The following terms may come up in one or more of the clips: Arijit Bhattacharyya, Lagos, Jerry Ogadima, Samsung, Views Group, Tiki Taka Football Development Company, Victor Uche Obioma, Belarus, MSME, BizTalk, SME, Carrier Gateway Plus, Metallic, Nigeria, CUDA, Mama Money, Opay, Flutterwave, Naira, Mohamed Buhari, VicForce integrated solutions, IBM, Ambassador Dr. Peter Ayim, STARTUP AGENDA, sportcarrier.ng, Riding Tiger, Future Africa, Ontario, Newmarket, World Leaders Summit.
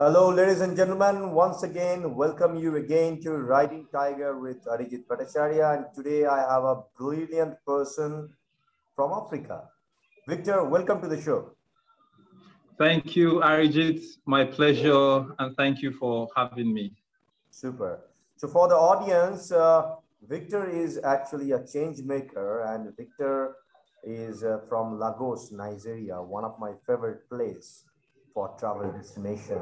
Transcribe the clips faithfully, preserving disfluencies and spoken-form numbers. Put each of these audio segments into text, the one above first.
Hello, ladies and gentlemen. Once again, welcome you again to Riding Tiger with Arijit Bhattacharyya. And today I have a brilliant person from Africa. Victor, welcome to the show. Thank you, Arijit. My pleasure. And thank you for having me. Super. So for the audience, uh, Victor is actually a change maker, and Victor is uh, from Lagos, Nigeria, one of my favorite places for travel destination.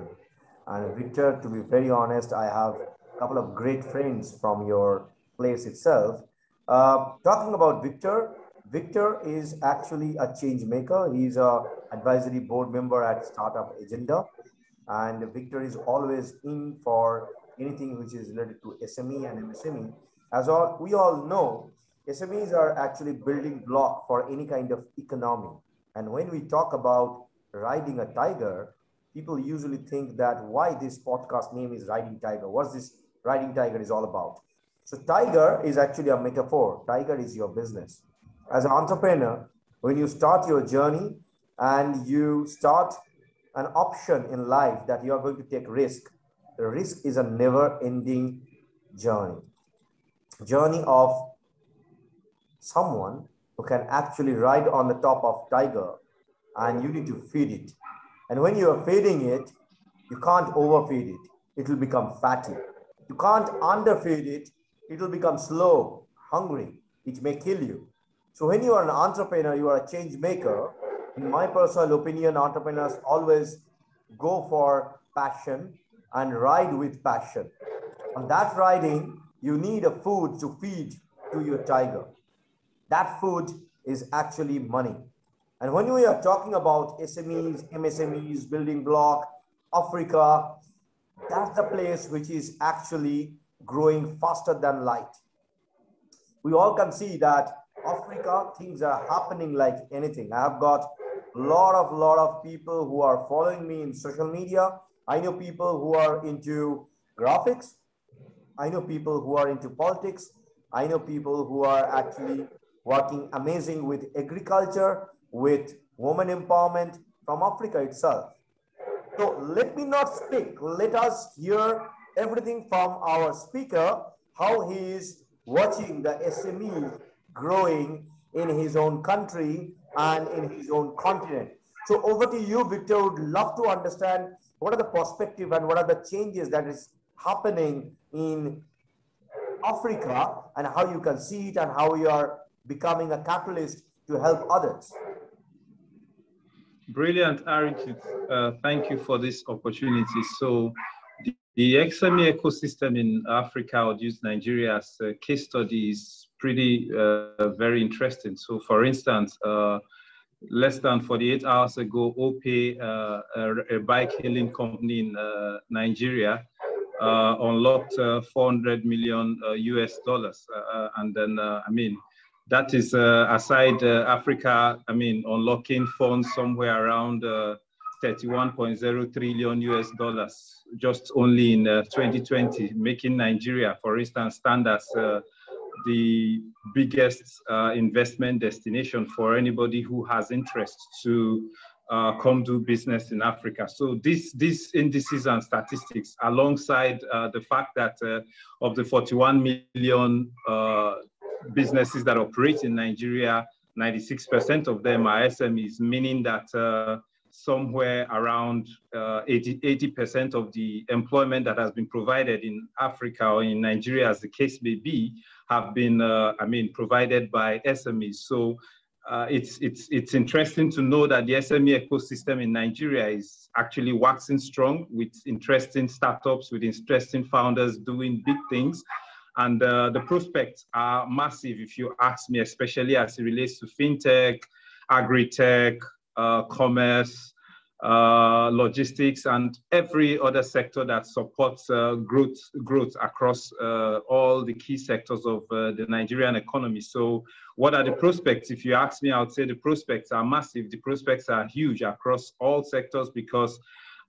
And Victor, to be very honest, I have a couple of great friends from your place itself. Uh, talking about Victor, Victor is actually a change maker. He's an advisory board member at Startup Agenda. And Victor is always in for anything which is related to S M E and M S M E. As all, we all know, S M Es are actually building block for any kind of economy. And when we talk about riding a tiger, people usually think that why this podcast name is Riding Tiger. What's this Riding Tiger is all about? So tiger is actually a metaphor. Tiger is your business. As an entrepreneur, when you start your journey and you start an option in life that you are going to take risk, the risk is a never-ending journey. Journey of someone who can actually ride on the top of tiger, and you need to feed it. And when you are feeding it, you can't overfeed it. It will become fatty. You can't underfeed it. It will become slow, hungry. It may kill you. So when you are an entrepreneur, you are a change maker. In my personal opinion, entrepreneurs always go for passion and ride with passion. On that riding, you need a food to feed to your tiger. That food is actually money. And when we are talking about S M Es, M S M Es, building block, Africa, that's the place which is actually growing faster than light. We all can see that Africa, things are happening like anything. I have got a lot of, lot of people who are following me in social media. I know people who are into graphics. I know people who are into politics. I know people who are actually working amazing with agriculture, with women empowerment from Africa itself. So let me not speak. Let us hear everything from our speaker, how he is watching the S M E growing in his own country and in his own continent. So over to you, Victor. Would love to understand what are the perspective and what are the changes that is happening in Africa and how you can see it and how you are becoming a catalyst to help others. Brilliant, Arijit. Uh, thank you for this opportunity. So the, the X M E ecosystem in Africa, I would use Nigeria as a case study, is pretty, uh, very interesting. So for instance, uh, less than forty-eight hours ago, Opay, uh, a, a bike hailing company in uh, Nigeria, uh, unlocked uh, four hundred million uh, U S dollars. Uh, and then, uh, I mean, that is uh, aside uh, Africa, I mean, unlocking funds somewhere around uh, thirty-one point zero trillion U S dollars, just only in uh, twenty twenty, making Nigeria, for instance, stand as uh, the biggest uh, investment destination for anybody who has interest to uh, come do business in Africa. So these these indices and statistics, alongside uh, the fact that uh, of the forty-one million uh, businesses that operate in Nigeria, ninety-six percent of them are S M Es, meaning that uh, somewhere around uh, eighty percent of the employment that has been provided in Africa or in Nigeria, as the case may be, have been, uh, I mean, provided by S M Es. So uh, it's, it's, it's interesting to know that the S M E ecosystem in Nigeria is actually waxing strong with interesting startups, with interesting founders doing big things. And uh, the prospects are massive, if you ask me, especially as it relates to fintech, agri-tech, uh, commerce, uh, logistics, and every other sector that supports uh, growth, growth across uh, all the key sectors of uh, the Nigerian economy. So what are the prospects? If you ask me, I would say the prospects are massive. The prospects are huge across all sectors, because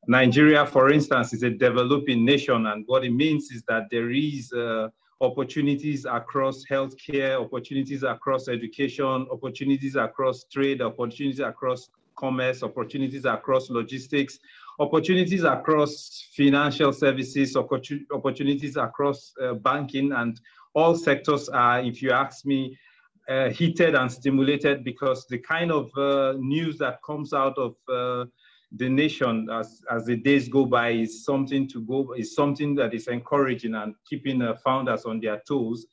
Nigeria, for instance, is a developing nation. And what it means is that there is uh, opportunities across healthcare, opportunities across education, opportunities across trade, opportunities across commerce, opportunities across logistics, opportunities across financial services, opportunities across uh, banking, and all sectors are, if you ask me, uh, heated and stimulated, because the kind of uh, news that comes out of uh, the nation as, as the days go by is something to go, is something that is encouraging and keeping uh, founders on their toes,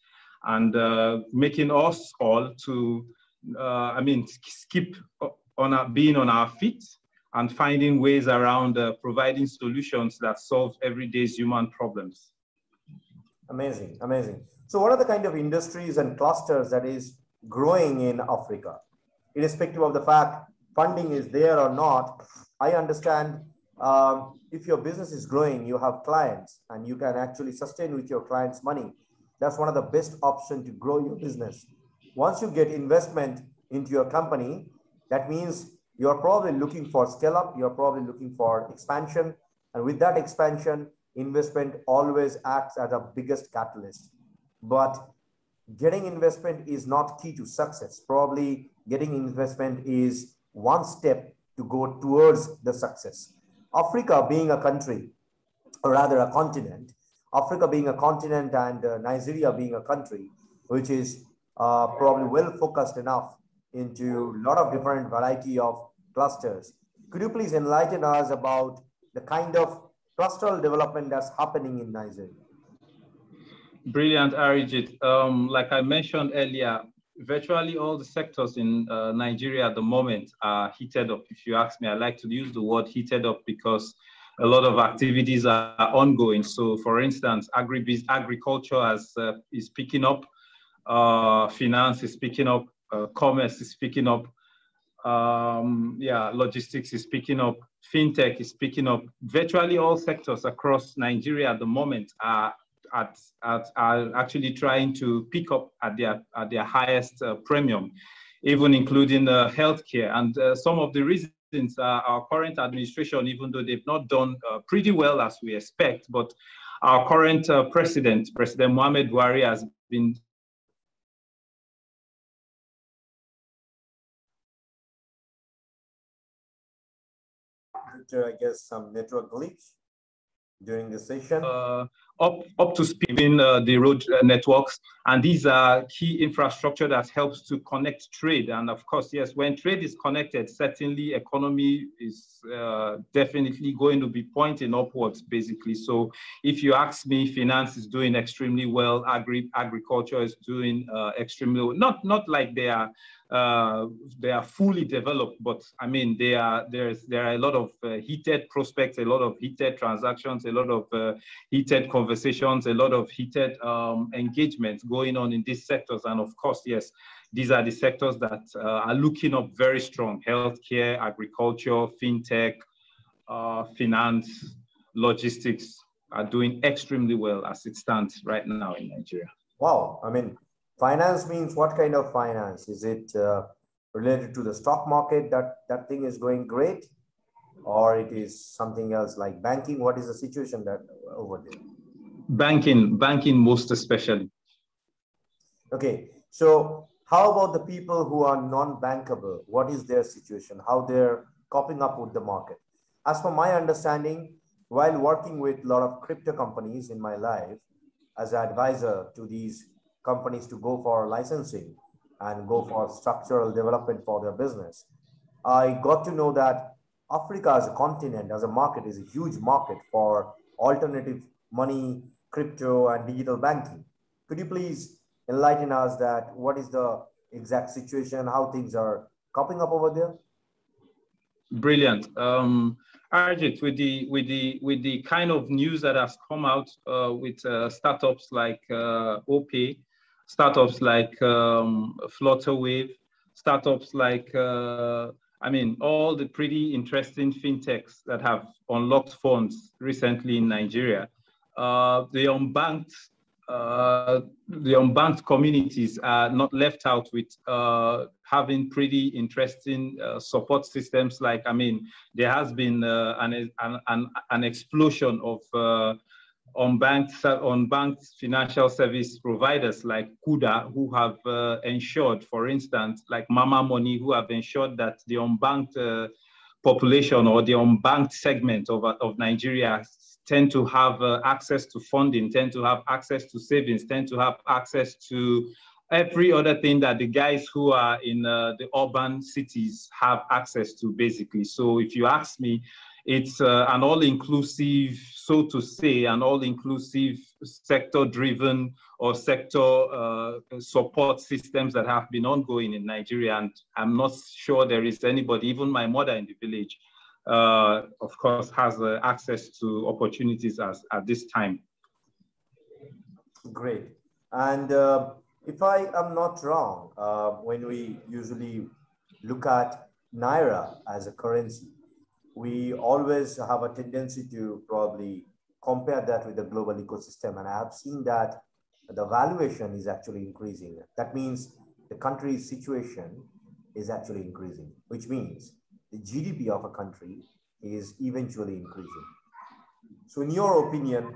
and uh, making us all to, uh, I mean, keep on our, being on our feet and finding ways around uh, providing solutions that solve everyday's human problems. Amazing, amazing. So what are the kind of industries and clusters that is growing in Africa? Irrespective of the fact funding is there or not, I understand um, if your business is growing, you have clients and you can actually sustain with your clients' money. That's one of the best options to grow your business. Once you get investment into your company, that means you're probably looking for scale up, you're probably looking for expansion. And with that expansion, investment always acts as the biggest catalyst. But getting investment is not key to success. Probably getting investment is one step to go towards the success. Africa being a country, or rather a continent, Africa being a continent and uh, Nigeria being a country, which is uh, probably well focused enough into a lot of different variety of clusters. Could you please enlighten us about the kind of clusteral development that's happening in Nigeria? Brilliant, Arijit. Um, like I mentioned earlier, virtually all the sectors in uh, Nigeria at the moment are heated up. If you ask me, I like to use the word heated up because a lot of activities are ongoing. So for instance, agri agriculture has, uh, is picking up, uh, finance is picking up, uh, commerce is picking up, um, yeah, logistics is picking up, fintech is picking up. Virtually all sectors across Nigeria at the moment are, at, at, are actually trying to pick up at their, at their highest uh, premium, even including uh, healthcare. And uh, some of the reasons, since uh, our current administration, even though they've not done uh, pretty well as we expect, but our current uh, president, President Mohamed Buhari, has been I guess some network glitch during the session. Uh, up, up to speed in uh, the road networks. And these are key infrastructure that helps to connect trade. And of course, yes, when trade is connected, certainly economy is uh, definitely going to be pointing upwards, basically. So if you ask me, finance is doing extremely well. Agri agriculture is doing uh, extremely well. Not, not like they are, uh, they are fully developed, but I mean, they are, there's, there are a lot of uh, heated prospects, a lot of heated transactions, a lot of uh, heated conversations. Conversations, a lot of heated um, engagements going on in these sectors. And of course, yes, these are the sectors that uh, are looking up very strong: healthcare, agriculture, fintech, uh, finance, logistics are doing extremely well as it stands right now in Nigeria. Wow. I mean, finance means what kind of finance? Is it uh, related to the stock market, that that thing is going great, or it is something else like banking? What is the situation that over there? Banking, banking most especially. Okay, so how about the people who are non-bankable? What is their situation? How they're coping up with the market? As for my understanding, while working with a lot of crypto companies in my life as an advisor to these companies to go for licensing and go for structural development for their business, I got to know that Africa as a continent, as a market, is a huge market for alternative money, crypto, and digital banking. Could you please enlighten us that what is the exact situation, how things are coping up over there? Brilliant. Um, Arijit, with the, with, the, with the kind of news that has come out uh, with uh, startups like uh, Opay, startups like um, Flutterwave, startups like, uh, I mean, all the pretty interesting fintechs that have unlocked funds recently in Nigeria, Uh, the unbanked, uh, the unbanked communities are not left out with uh, having pretty interesting uh, support systems. Like, I mean, there has been uh, an, an an explosion of uh, unbanked, unbanked financial service providers like CUDA, who have uh, ensured, for instance, like Mama Money, who have ensured that the unbanked uh, population or the unbanked segment of, of Nigeria tend to have uh, access to funding, tend to have access to savings, tend to have access to every other thing that the guys who are in uh, the urban cities have access to, basically. So if you ask me, it's uh, an all-inclusive, so to say, an all-inclusive sector-driven or sector uh, support systems that have been ongoing in Nigeria. And I'm not sure there is anybody, even my mother in the village, uh, of course, has uh, access to opportunities as, at this time. Great. And uh, if I am not wrong, uh, when we usually look at Naira as a currency, we always have a tendency to probably compare that with the global ecosystem. And I have seen that the valuation is actually increasing. That means the country's situation is actually increasing, which means the G D P of a country is eventually increasing. So in your opinion,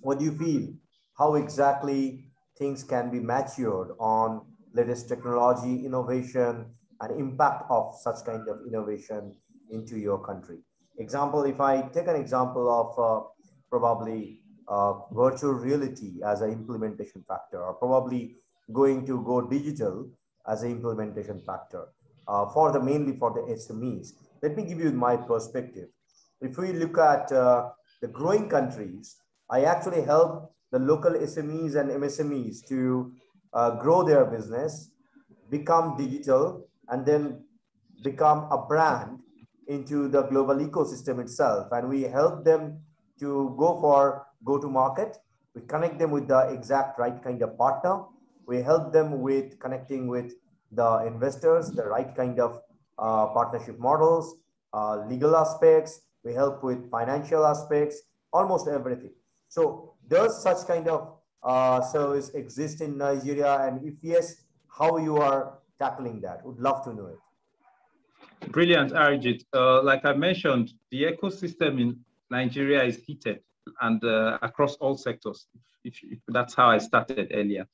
what do you feel? How exactly things can be matured on latest technology, innovation, and impact of such kind of innovation into your country? Example, if I take an example of uh, probably uh, virtual reality as an implementation factor, or probably going to go digital as an implementation factor uh, for the mainly for the S M Es. Let me give you my perspective. If we look at uh, the growing countries, I actually help the local S M Es and M S M Es to uh, grow their business, become digital, and then become a brand into the global ecosystem itself. And we help them to go for go-to-market. We connect them with the exact right kind of partner. We help them with connecting with the investors, the right kind of uh, partnership models, uh, legal aspects. We help with financial aspects, almost everything. So does such kind of uh, service exist in Nigeria? And if yes, how you are tackling that? Would love to know it. Brilliant, Arijit. Uh, like I mentioned, the ecosystem in Nigeria is heated and uh, across all sectors. If, if that's how I started earlier.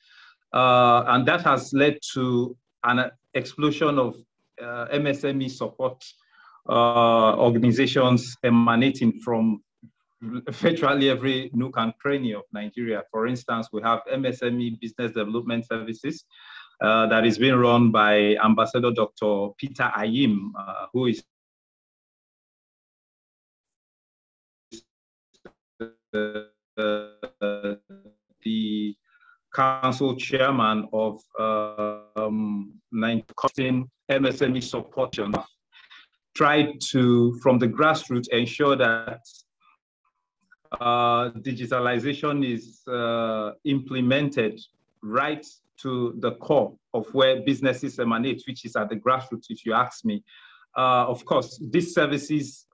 Uh, and that has led to an explosion of uh, M S M E support uh, organizations emanating from virtually every nook and cranny of Nigeria. For instance, we have M S M E Business Development Services, Uh, that is being run by Ambassador Doctor Peter Ayim, uh, who is uh, the council chairman of uh, um, M S M E support. Tried to, from the grassroots, ensure that uh, digitalization is uh, implemented right to the core of where businesses emanate, which is at the grassroots, if you ask me. Uh, of course, these services,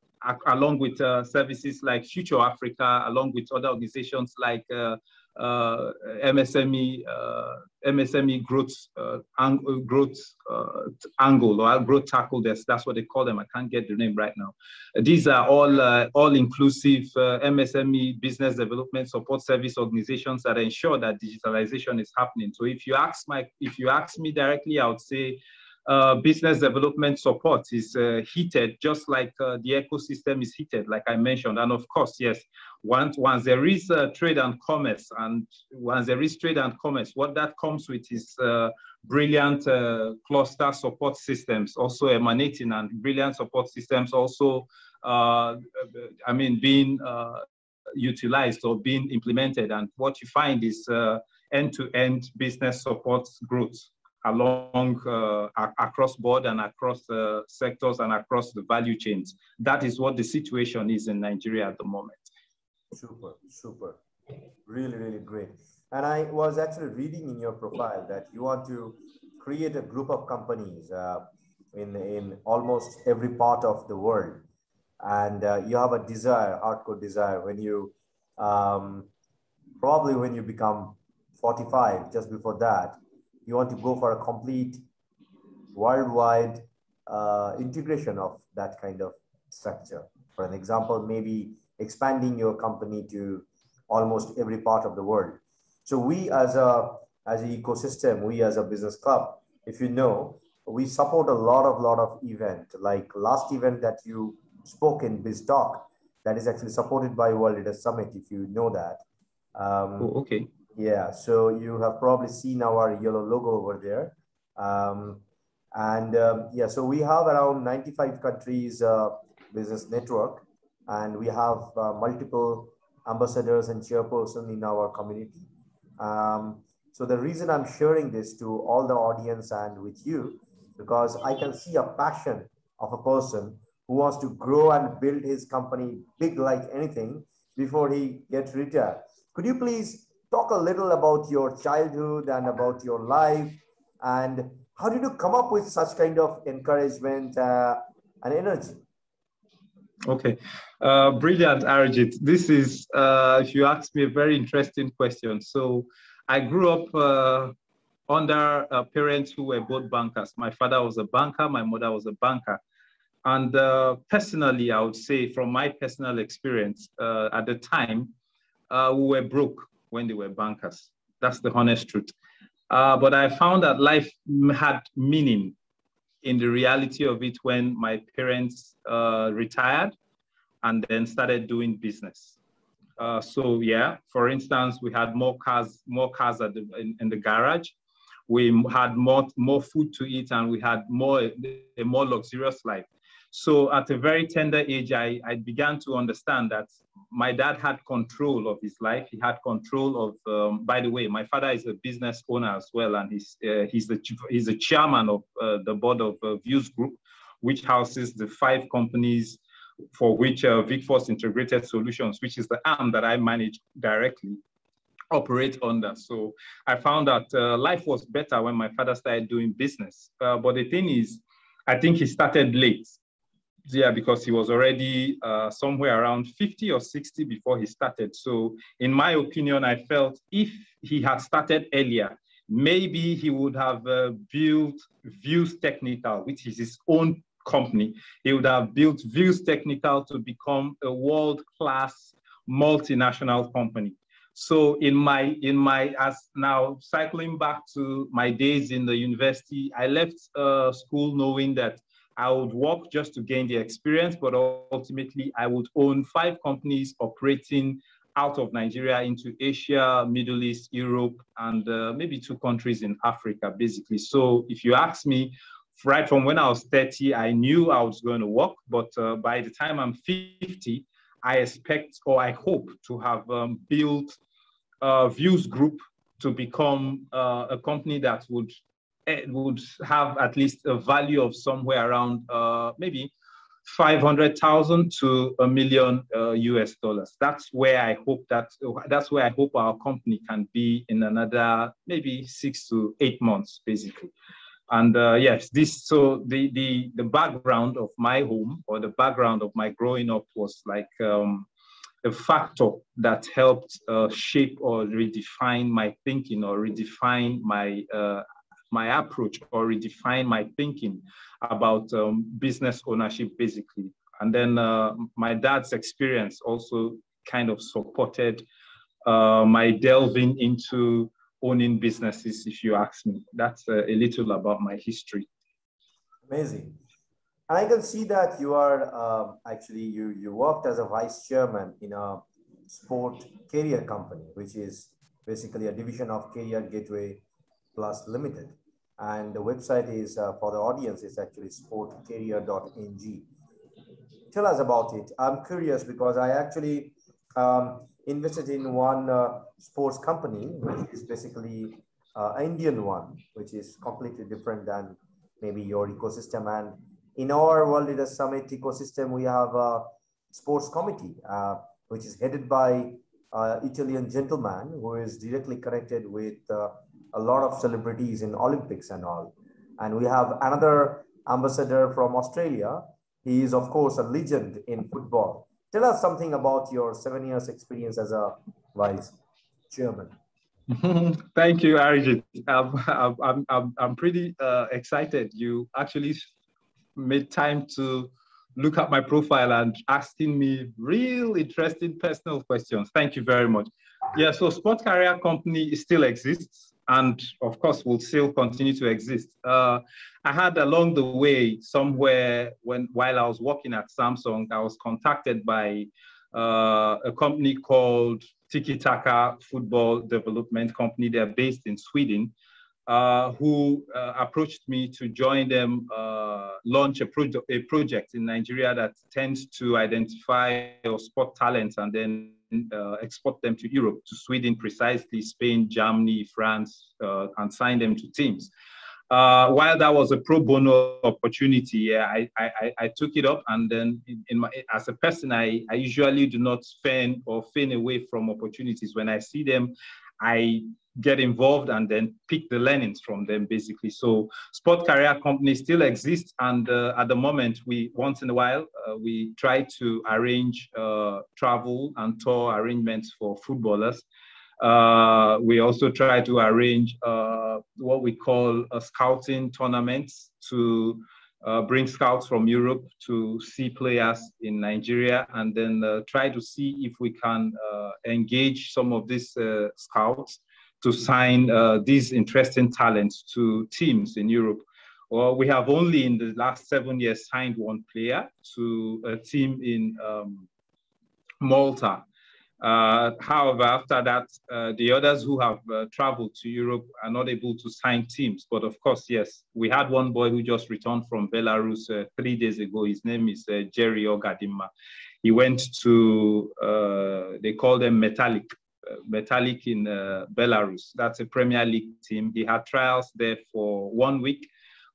along with uh, services like Future Africa, along with other organizations like uh, uh, M S M E, uh, M S M E growth, uh, ang growth uh, angle or growth tackle, that's, that's what they call them. I can't get the name right now. These are all uh, all-inclusive uh, M S M E business development support service organizations that ensure that digitalization is happening. So if you ask my, if you ask me directly, I would say uh, business development support is uh, heated, just like uh, the ecosystem is heated, like I mentioned. And of course, yes, Once, once there is uh, trade and commerce, and once there is trade and commerce, what that comes with is uh, brilliant uh, cluster support systems also emanating, and brilliant support systems also, uh, I mean, being uh, utilized or being implemented. And what you find is uh, end-to-end business support growth along, uh, across board and across uh, sectors and across the value chains. That is what the situation is in Nigeria at the moment. Super, super. Really, really great. And I was actually reading in your profile that you want to create a group of companies uh, in, in almost every part of the world. And uh, you have a desire, hardcore desire, when you, um, probably when you become forty-five, just before that, you want to go for a complete worldwide uh, integration of that kind of structure. For an example, maybe expanding your company to almost every part of the world. So we as a as an ecosystem, we as a business club, if you know, we support a lot of lot of event, like last event that you spoke in BizTalk, that is actually supported by World Leaders Summit, if you know that. Um, oh, okay. Yeah, so you have probably seen our yellow logo over there. Um, and um, yeah, so we have around ninety-five countries uh, business network, and we have uh, multiple ambassadors and chairperson in our community. Um, so the reason I'm sharing this to all the audience and with you, because I can see a passion of a person who wants to grow and build his company big like anything before he gets retired. Could you please talk a little about your childhood and about your life, and how did you come up with such kind of encouragement uh, and energy? Okay, uh, brilliant, Arijit. This is, uh, if you ask me, a very interesting question. So I grew up uh, under uh, parents who were both bankers. My father was a banker, my mother was a banker. And uh, personally, I would say from my personal experience uh, at the time, uh, we were broke when they were bankers. That's the honest truth. Uh, but I found that life had meaning in the reality of it when my parents uh, retired and then started doing business. Uh, so yeah, for instance, we had more cars, more cars at the, in, in the garage. We had more, more food to eat, and we had more, a more luxurious life. So at a very tender age, I, I began to understand that my dad had control of his life. He had control of, um, by the way, my father is a business owner as well. And he's, uh, he's, the, he's the chairman of uh, the board of uh, Views Group, which houses the five companies for which uh, VicForce Integrated Solutions, which is the arm that I manage directly, operate under. So I found that uh, life was better when my father started doing business. Uh, but the thing is, I think he started late. Yeah, because he was already uh, somewhere around fifty or sixty before he started. So in my opinion, I felt if he had started earlier, maybe he would have uh, built Views Technical, which is his own company. He would have built Views Technical to become a world-class multinational company. So in my, in my, as now cycling back to my days in the university, I left uh, school knowing that I would work just to gain the experience, but ultimately I would own five companies operating out of Nigeria into Asia, Middle East, Europe, and uh, maybe two countries in Africa, basically. So if you ask me, right from when I was thirty, I knew I was going to work, but uh, by the time I'm fifty, I expect, or I hope to have um, built a Views Group to become uh, a company that would it would have at least a value of somewhere around uh, maybe five hundred thousand to a million uh, U S dollars. That's where I hope that, that's where I hope our company can be in another maybe six to eight months, basically. And uh, yes, this, so the, the, the background of my home, or the background of my growing up, was like um, a factor that helped uh, shape or redefine my thinking, or redefine my uh, my approach, or redefine my thinking about um, business ownership, basically. And then uh, my dad's experience also kind of supported uh, my delving into owning businesses, if you ask me. That's uh, a little about my history. Amazing. And I can see that you are uh, actually, you, you worked as a vice chairman in a sport carrier company, which is basically a division of Carrier Gateway Plus Limited, and the website is uh, for the audience is actually sport carrier dot N G. Tell us about it. I'm curious because I actually um, invested in one uh, sports company, which is basically uh, an Indian one, which is completely different than maybe your ecosystem. And in our World Leaders Summit ecosystem, we have a sports committee, uh, which is headed by uh, Italian gentleman who is directly connected with uh, a lot of celebrities in Olympics and all. And we have another ambassador from Australia. He is, of course, a legend in football. Tell us something about your seven years experience as a vice chairman. Thank you, Arijit. I'm, I'm, I'm, I'm pretty uh, excited. You actually made time to look at my profile and asking me real interesting personal questions. Thank you very much. Yeah, so Sport Carrier Company still exists and of course will still continue to exist. Uh, I had along the way somewhere when while I was working at Samsung, I was contacted by uh, a company called Tiki Taka Football Development Company. They're based in Sweden. Uh, who uh, approached me to join them, uh, launch a, pro a project in Nigeria that tends to identify or spot talent and then uh, export them to Europe, to Sweden precisely, Spain, Germany, France, uh, and sign them to teams. Uh, while that was a pro bono opportunity, yeah, I, I, I took it up, and then in, in my, as a person, I, I usually do not faint or faint away from opportunities. When I see them, I get involved and then pick the learnings from them, basically. So Sport Carrier Company still exists, and uh, at the moment, we once in a while, uh, we try to arrange uh, travel and tour arrangements for footballers. Uh, we also try to arrange uh, what we call a scouting tournaments to uh, bring scouts from Europe to see players in Nigeria, and then uh, try to see if we can uh, engage some of these uh, scouts to sign uh, these interesting talents to teams in Europe. Well, we have only in the last seven years signed one player to a team in um, Malta. Uh, however, after that, uh, the others who have uh, traveled to Europe are not able to sign teams. But of course, yes, we had one boy who just returned from Belarus uh, three days ago. His name is uh, Jerry Ogadima. He went to, uh, they call them Metallic. Metallic in uh, Belarus. That's a Premier League team. He had trials there for one week,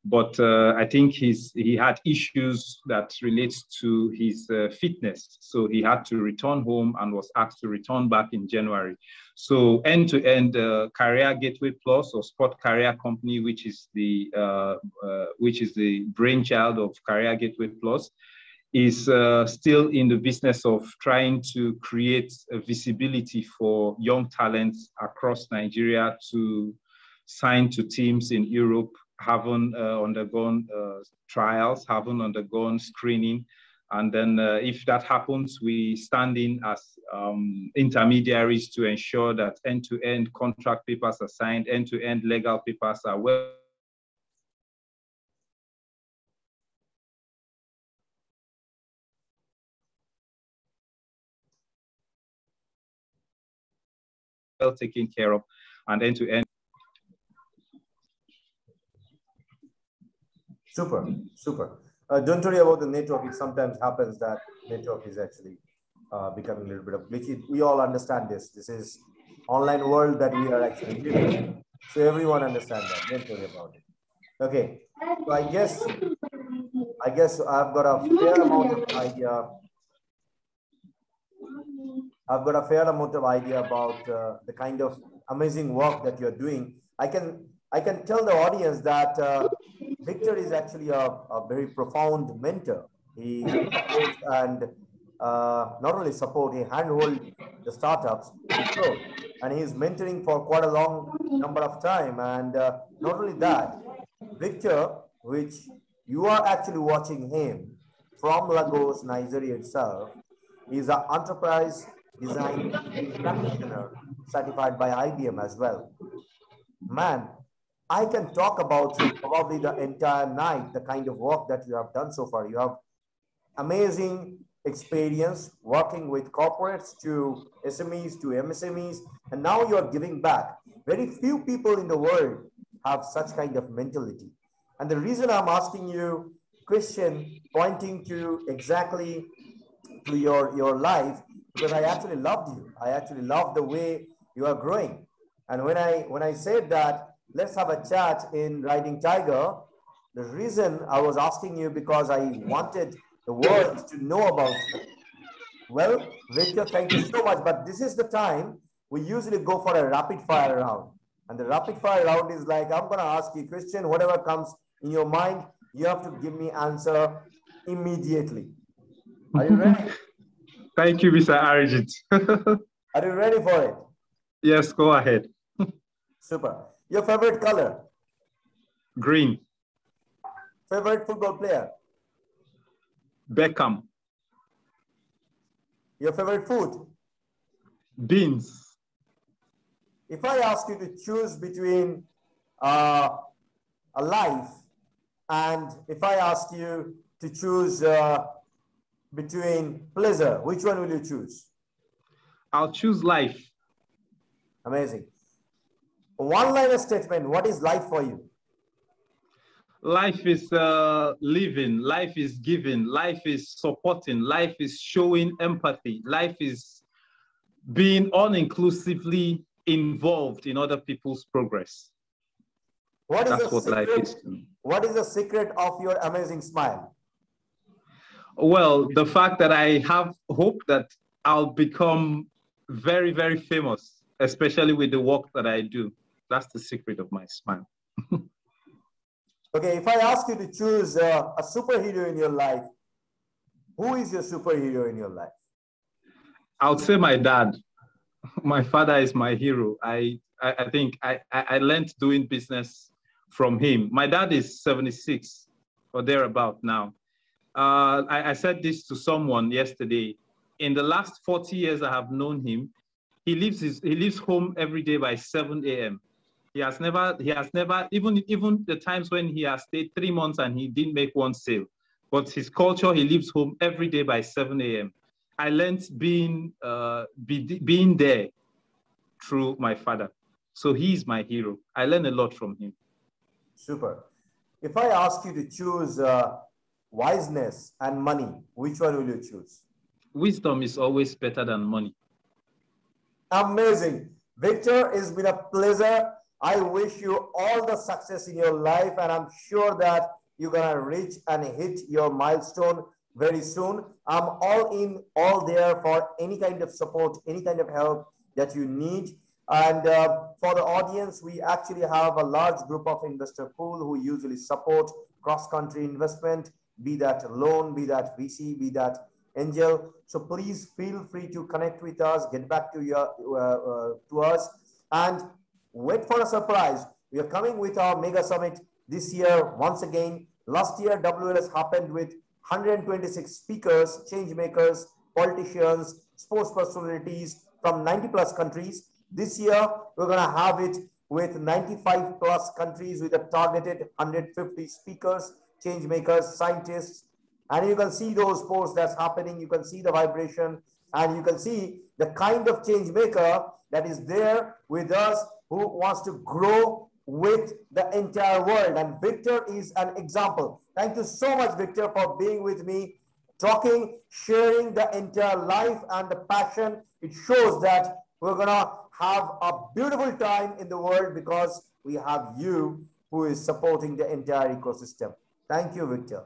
but uh, I think he's, he had issues that relates to his uh, fitness. So he had to return home and was asked to return back in January. So end-to-end uh, Carrier Gateway Plus or Sport Carrier Company, which is the, uh, uh, which is the brainchild of Carrier Gateway Plus, is uh, still in the business of trying to create a visibility for young talents across Nigeria to sign to teams in Europe, haven't uh, undergone uh, trials, haven't undergone screening. And then uh, if that happens, we stand in as um, intermediaries to ensure that end-to-end contract papers are signed, end-to-end legal papers are well well taken care of, and end to end. Super, super. Uh, don't worry about the network. It sometimes happens that network is actually uh, becoming a little bit of glitchy. We all understand this. This is online world that we are actually living in. So everyone understands that. Don't worry about it. Okay. So I guess, I guess I've got a fair amount of idea. I've got a fair amount of idea about uh, the kind of amazing work that you're doing. I can, I can tell the audience that uh, Victor is actually a, a very profound mentor. He supports and uh, not only support, he handholds the startups. So, and he's mentoring for quite a long number of time. And uh, not only that, Victor, which you are actually watching him from Lagos, Nigeria itself, is an enterprise design practitioner certified by I B M as well. Man, I can talk about probably the entire night, the kind of work that you have done so far. You have amazing experience working with corporates to S M Es to M S M Es, and now you're giving back. Very few people in the world have such kind of mentality. And the reason I'm asking you question, pointing to exactly to your, your life, because I actually loved you. I actually love the way you are growing. And when I when I said that, let's have a chat in Riding Tiger, the reason I was asking you because I wanted the world to know about you. Well, Victor, thank you so much. But this is the time we usually go for a rapid fire round. And the rapid fire round is like, I'm going to ask you a question, whatever comes in your mind, you have to give me answer immediately. Are you ready? Thank you, Mister Arijit. Are you ready for it? Yes, go ahead. Super. Your favorite color? Green. Favorite football player? Beckham. Your favorite food? Beans. If I ask you to choose between uh, a life, and if I ask you to choose uh, between pleasure, which one will you choose? I'll choose life. Amazing. One liner statement, what is life for you? Life is uh, living, life is giving, life is supporting, life is showing empathy, life is being uninclusively involved in other people's progress. What is That's what secret, life is to me. What is the secret of your amazing smile? Well, the fact that I have hope that I'll become very, very famous, especially with the work that I do. That's the secret of my smile. Okay, if I ask you to choose uh, a superhero in your life, who is your superhero in your life? I would say my dad. My father is my hero. I, I, I think I, I, I learned doing business from him. My dad is seventy-six or thereabout now. Uh, I, I said this to someone yesterday. In the last forty years I have known him, he leaves, his, he leaves home every day by seven A M He has never, he has never, even, even the times when he has stayed three months and he didn't make one sale, but his culture, he leaves home every day by seven A M I learned being, uh, be, being there through my father. So he's my hero. I learned a lot from him. Super. If I ask you to choose uh, wiseness and money, which one will you choose? Wisdom is always better than money. Amazing. Victor, it's been a pleasure. I wish you all the success in your life, and I'm sure that you're gonna reach and hit your milestone very soon. I'm all in, all there for any kind of support, any kind of help that you need. And uh, for the audience, we actually have a large group of investor pool who usually support cross-country investment, be that loan, be that V C, be that angel. So please feel free to connect with us, get back to, your, uh, uh, to us, and wait for a surprise. We are coming with our mega summit this year once again. Last year, W L S happened with one hundred twenty-six speakers, change makers, politicians, sports personalities from ninety plus countries. This year, we're going to have it with ninety-five plus countries with a targeted one hundred fifty speakers, change makers, scientists. And you can see those posts that's happening. You can see the vibration, and you can see the kind of change maker that is there with us, who wants to grow with the entire world. And Victor is an example. Thank you so much, Victor, for being with me, talking, sharing the entire life and the passion. It shows that we're gonna have a beautiful time in the world because we have you who is supporting the entire ecosystem. Thank you, Victor.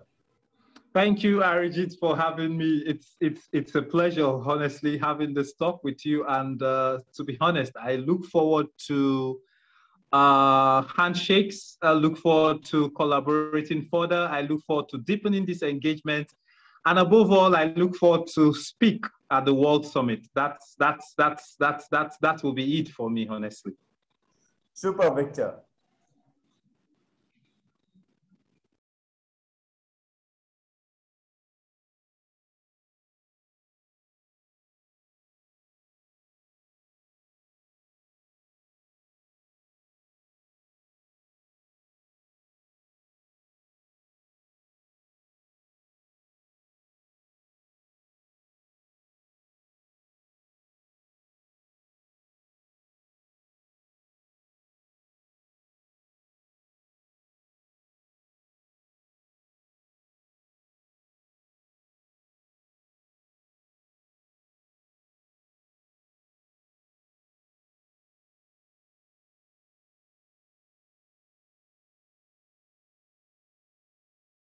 Thank you, Arijit, for having me. It's, it's, it's a pleasure, honestly, having this talk with you. And uh, to be honest, I look forward to uh, handshakes. I look forward to collaborating further. I look forward to deepening this engagement. And above all, I look forward to speak at the World Summit. That's, that's, that's, that's, that's, that will be it for me, honestly. Super, Victor.